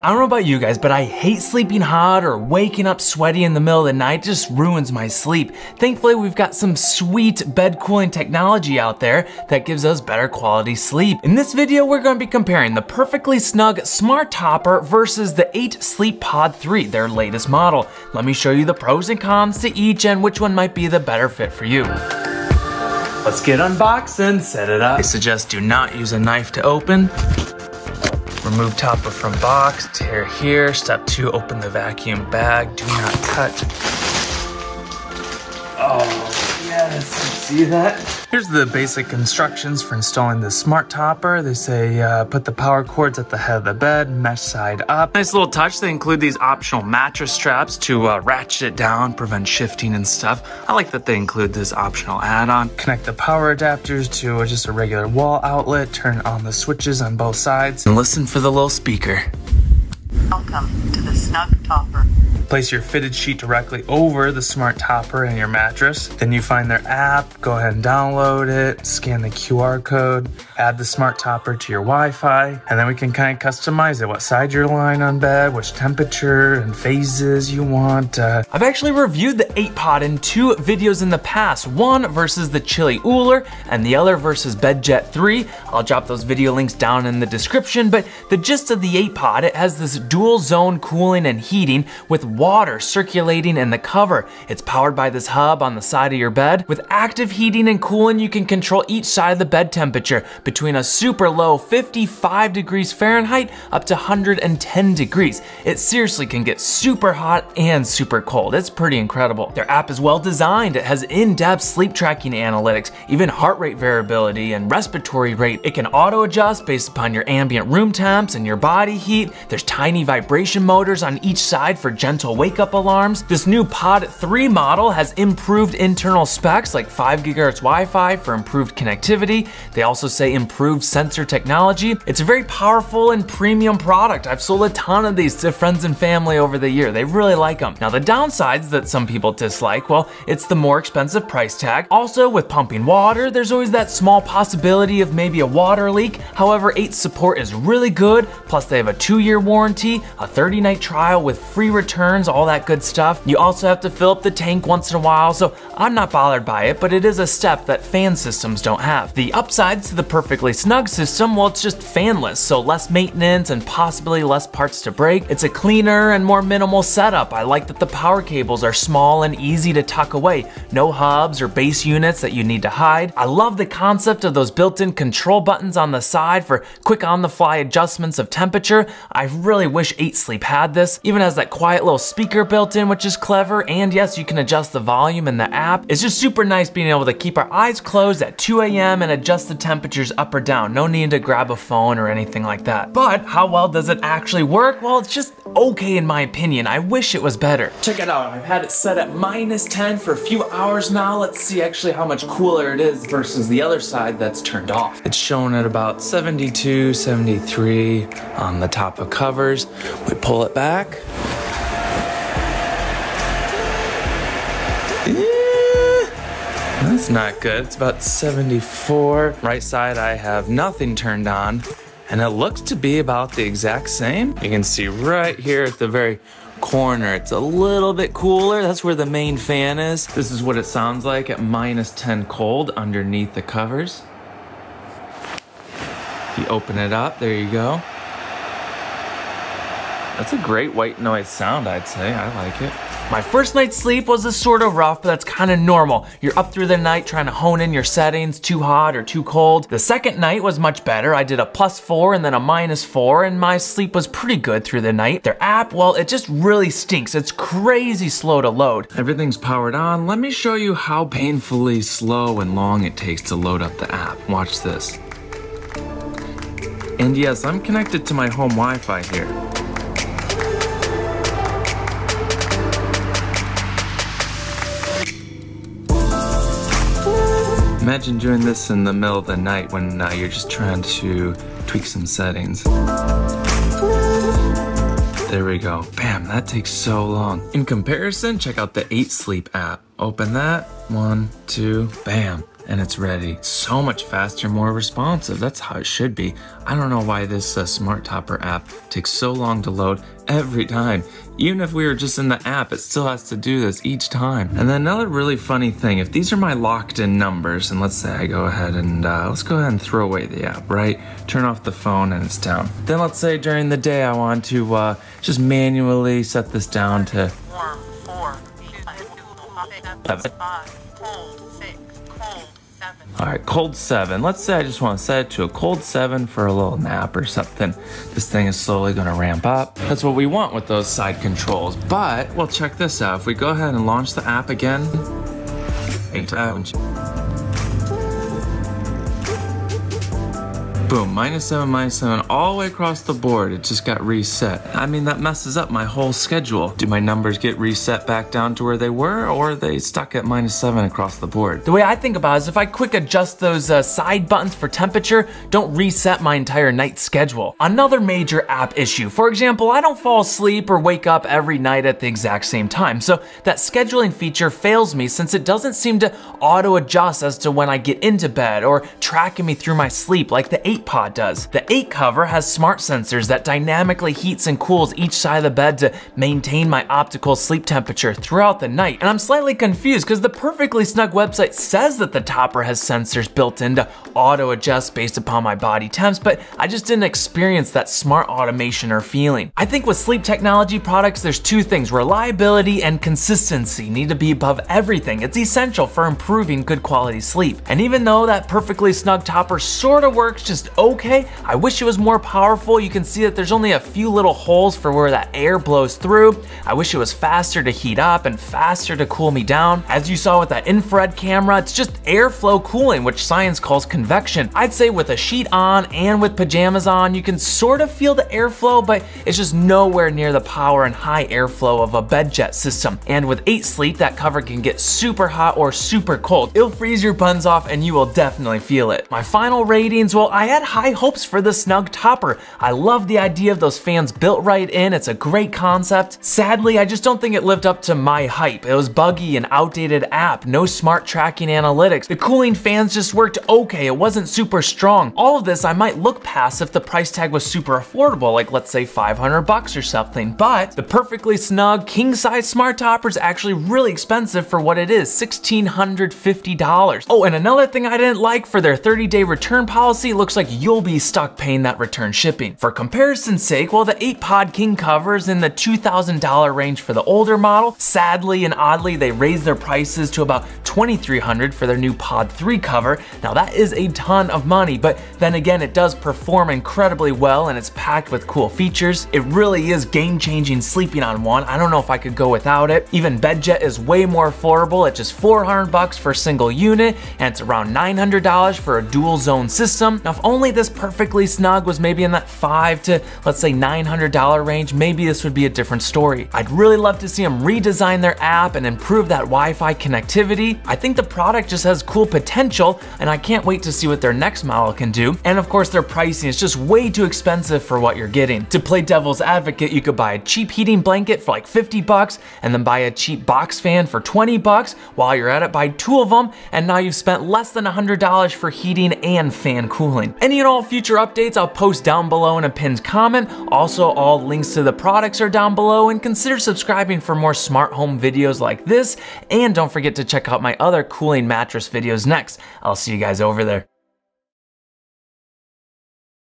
I don't know about you guys, but I hate sleeping hot or waking up sweaty in the middle of the night. It just ruins my sleep. Thankfully, we've got some sweet bed cooling technology out there that gives us better quality sleep. In this video, we're going to be comparing the Perfectly Snug Smart Topper versus the 8 Sleep Pod 3, their latest model. Let me show you the pros and cons to each and which one might be the better fit for you. Let's get unboxed and set it up. I suggest do not use a knife to open. Remove topper from box, tear here. Step 2, open the vacuum bag. Do not cut. Oh, yes, you see that? Here's the basic instructions for installing the smart topper. They say put the power cords at the head of the bed, mesh side up. Nice little touch, they include these optional mattress straps to ratchet it down, prevent shifting and stuff. I like that they include this optional add-on. Connect the power adapters to just a regular wall outlet, turn on the switches on both sides, and listen for the little speaker. Welcome to the Snug Topper. Place your fitted sheet directly over the smart topper and your mattress. Then you find their app, go ahead and download it, scan the QR code, add the smart topper to your Wi-Fi, and then we can kind of customize it, what side you're lying on bed, which temperature and phases you want. I've actually reviewed the 8 Pod in 2 videos in the past, one versus the Chili OOLER and the other versus BedJet 3. I'll drop those video links down in the description, but the gist of the 8 Pod, it has this dual zone cooling and heating with water circulating in the cover. It's powered by this hub on the side of your bed. With active heating and cooling, you can control each side of the bed temperature between a super low 55 degrees Fahrenheit up to 110 degrees. It seriously can get super hot and super cold. It's pretty incredible. Their app is well designed. It has in-depth sleep tracking analytics, even heart rate variability and respiratory rate. It can auto adjust based upon your ambient room temps and your body heat. There's tiny vibration motors on each side for gentle wake-up alarms. This new Pod 3 model has improved internal specs like 5 gigahertz Wi-Fi for improved connectivity. They also say improved sensor technology. It's a very powerful and premium product. I've sold a ton of these to friends and family over the year. They really like them. Now the downsides that some people dislike, well, it's the more expensive price tag. Also with pumping water, there's always that small possibility of maybe a water leak. However, 8's support is really good. Plus they have a 2-year warranty, a 30-night trial with free return, all that good stuff. You also have to fill up the tank once in a while, so I'm not bothered by it, but it is a step that fan systems don't have. The upsides to the Perfectly Snug system, well, it's just fanless, so less maintenance and possibly less parts to break. It's a cleaner and more minimal setup. I like that the power cables are small and easy to tuck away. No hubs or base units that you need to hide. I love the concept of those built-in control buttons on the side for quick on-the-fly adjustments of temperature. I really wish 8 Sleep had this. Even has that quiet little speaker built in, which is clever, and yes, you can adjust the volume in the app. It's just super nice being able to keep our eyes closed at 2 a.m. and adjust the temperatures up or down. No need to grab a phone or anything like that. But how well does it actually work? Well, it's just okay in my opinion. I wish it was better. Check it out, I've had it set at -10 for a few hours now. Let's see actually how much cooler it is versus the other side that's turned off. It's shown at about 72, 73 on the top of covers. We pull it back. That's not good, it's about 74. Right side I have nothing turned on, and it looks to be about the exact same. You can see right here at the very corner, it's a little bit cooler. That's where the main fan is. This is what it sounds like at -10 cold underneath the covers. If you open it up, there you go. That's a great white noise sound, I'd say, I like it. My first night's sleep was a sort of rough, but that's kind of normal. You're up through the night trying to hone in your settings, too hot or too cold. The second night was much better. I did a +4 and then a -4, and my sleep was pretty good through the night. Their app, well, it just really stinks. It's crazy slow to load. Everything's powered on. Let me show you how painfully slow and long it takes to load up the app. Watch this. And yes, I'm connected to my home Wi-Fi here. Imagine doing this in the middle of the night when you're just trying to tweak some settings. There we go. Bam, that takes so long. In comparison, check out the 8 Sleep app. Open that, 1, 2, bam. and it's ready. So much faster, more responsive. That's how it should be. I don't know why this Smart Topper app takes so long to load every time. Even if we were just in the app, it still has to do this each time. And then another really funny thing, if these are my locked in numbers, and let's say I go ahead and throw away the app, right? Turn off the phone and it's down. Then let's say during the day I want to just manually set this down to 7. All right, cold 7. Let's say I just want to set it to a cold 7 for a little nap or something. This thing is slowly going to ramp up. That's what we want with those side controls. But, well, check this out. If we go ahead and launch the app again. Boom, -7, -7, all the way across the board. It just got reset. I mean, that messes up my whole schedule. Do my numbers get reset back down to where they were, or are they stuck at -7 across the board? The way I think about it is if I quick adjust those side buttons for temperature, don't reset my entire night schedule. Another major app issue. For example, I don't fall asleep or wake up every night at the exact same time. So that scheduling feature fails me since it doesn't seem to auto adjust as to when I get into bed or tracking me through my sleep like the Eight Pod does. The 8 cover has smart sensors that dynamically heats and cools each side of the bed to maintain my optical sleep temperature throughout the night. And I'm slightly confused because the Perfectly Snug website says that the topper has sensors built in to auto adjust based upon my body temps, but I just didn't experience that smart automation or feeling. I think with sleep technology products, there's two things: reliability and consistency need to be above everything. It's essential for improving good quality sleep. And even though that Perfectly Snug topper sort of works just okay, I wish it was more powerful. You can see that there's only a few little holes for where that air blows through. I wish it was faster to heat up and faster to cool me down. As you saw with that infrared camera, it's just airflow cooling, which science calls convection. I'd say with a sheet on and with pajamas on, you can sort of feel the airflow, but it's just nowhere near the power and high airflow of a BedJet system. And with 8 Sleep, that cover can get super hot or super cold. It'll freeze your buns off and you will definitely feel it. My final ratings, well, I had high hopes for the Snug Topper. I love the idea of those fans built right in. It's a great concept. Sadly, I just don't think it lived up to my hype. It was buggy, an outdated app, no smart tracking analytics. The cooling fans just worked okay. It wasn't super strong. All of this I might look past if the price tag was super affordable, like let's say $500 or something. But the Perfectly Snug king-size Smart Topper is actually really expensive for what it is, $1,650. Oh, and another thing I didn't like, for their 30-day return policy, looks like you'll be stuck paying that return shipping. For comparison's sake, well, the 8 Pod King cover is in the $2,000 range for the older model. Sadly and oddly, they raised their prices to about $2,300 for their new Pod 3 cover. Now that is a ton of money, but then again, it does perform incredibly well and it's packed with cool features. It really is game-changing sleeping on one. I don't know if I could go without it. Even BedJet is way more affordable at just $400 for a single unit, and it's around $900 for a dual zone system. Now, if only this Perfectly Snug was maybe in that $500 to let's say $900 range, maybe this would be a different story. I'd really love to see them redesign their app and improve that Wi-Fi connectivity. I think the product just has cool potential and I can't wait to see what their next model can do. And of course, their pricing is just way too expensive for what you're getting. To play devil's advocate, you could buy a cheap heating blanket for like $50 and then buy a cheap box fan for $20. While you're at it, buy two of them and now you've spent less than $100 for heating and fan cooling. Any and all future updates I'll post down below in a pinned comment. Also, all links to the products are down below, and consider subscribing for more smart home videos like this. And don't forget to check out my other cooling mattress videos next. I'll see you guys over there.